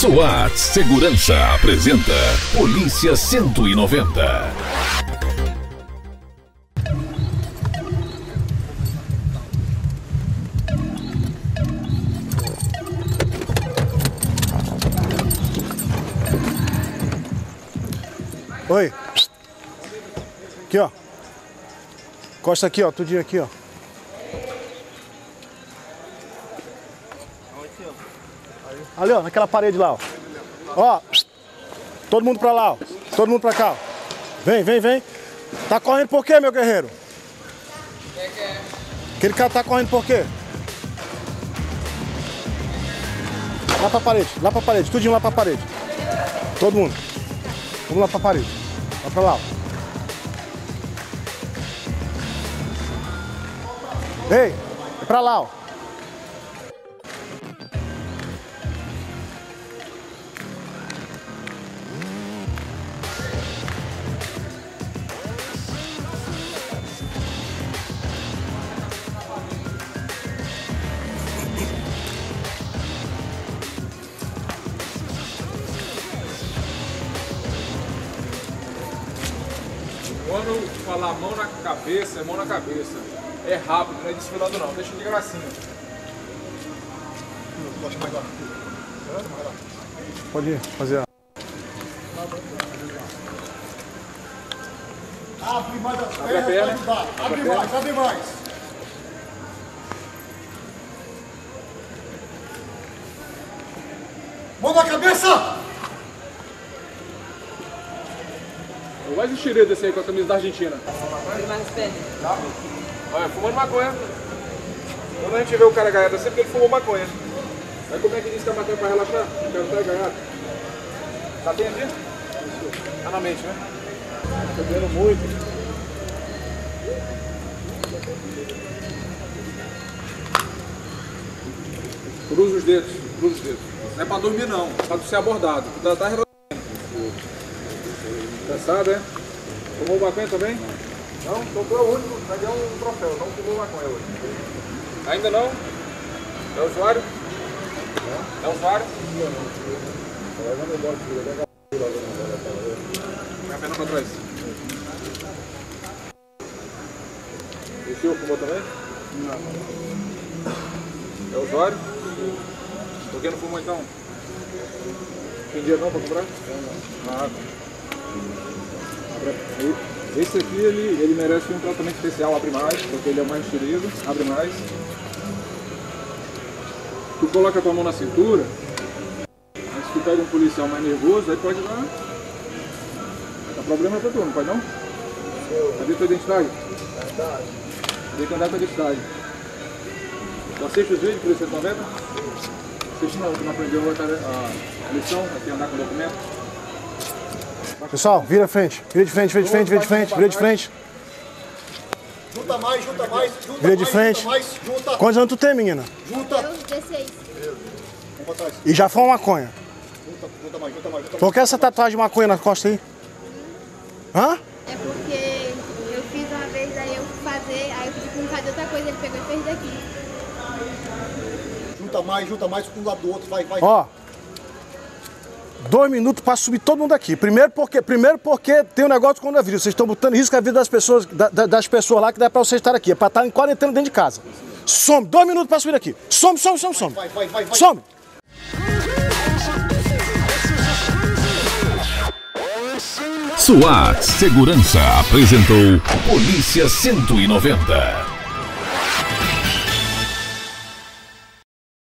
SWAT Segurança apresenta Polícia 190. Oi. Aqui, ó. Costa aqui, ó. Tudinho aqui, ó. Ali, ó, naquela parede lá, ó. Ó, todo mundo pra lá, ó. Todo mundo pra cá, ó. Vem, vem, vem. Tá correndo por quê, meu guerreiro? Aquele cara tá correndo por quê? Lá pra parede, tudinho lá pra parede. Todo mundo. Vamos lá pra parede. Vai pra lá, ó. Ei, é pra lá, ó. Quando falar mão na cabeça, é rápido, não é desfilando não, deixa de gracinha. Pode ir, rapaziada. Abre mais as pernas, abre mais. Mão na cabeça! Eu mais um tirei desse aí com a camisa da Argentina. Olha, fumando maconha. Quando a gente vê o cara ganhado assim, porque ele fumou maconha. Mas como é que diz que a maconha pra relaxar? O cara tá ganhado. Tá bem aqui? Tá na mente, né? Tô ganhando muito. Cruza os dedos, cruza os dedos. Não é pra dormir não, pra tu ser abordado. Tu tá relaxando. Cansado, é? Tomou maconha também? Não, então tu é o único, vai ganhar um troféu, não tomou maconha hoje. Ainda não? É usuário? É usuário? Não. Vai embora, filho. Vai a perna pra trás. E o senhor fumou também? Não. É usuário? Por que não fumou então? Tem dinheiro não pra comprar? Não. Ah, esse aqui ele merece um tratamento especial, abre mais, porque ele é o mais estilido, abre mais. Tu coloca a tua mão na cintura, mas se tu pega um policial mais nervoso, aí pode dar. Tá problema pra tu, não pode não? Cadê tua identidade? Cadê que andar tua identidade? Tu assiste os vídeos, Polícia 190? Assiste não, tu não aprendeu a lição, aqui andar com documento. Pessoal, vira de frente, vira de frente, vira de frente, vira de frente, vira de frente. Junta mais, junta mais, junta mais. Vira de frente. Quantos anos tu tem, menina? Junta. 16. E já foi uma maconha. Junta mais, junta mais. Por que essa tatuagem de maconha na costa aí? Hã? É porque eu fiz uma vez, aí eu fui fazer, aí eu pedi pra um fazer outra coisa, ele pegou e fez daqui. Junta mais com um lado do outro, vai, vai. Ó. 2 minutos para subir todo mundo aqui. Primeiro porque tem um negócio do coronavírus. Vocês estão botando em risco a vida das pessoas lá que dá para vocês estar aqui. É para estar em quarentena dentro de casa. Some. 2 minutos para subir aqui. Some. Vai. Some. SWAT Segurança apresentou Polícia 190.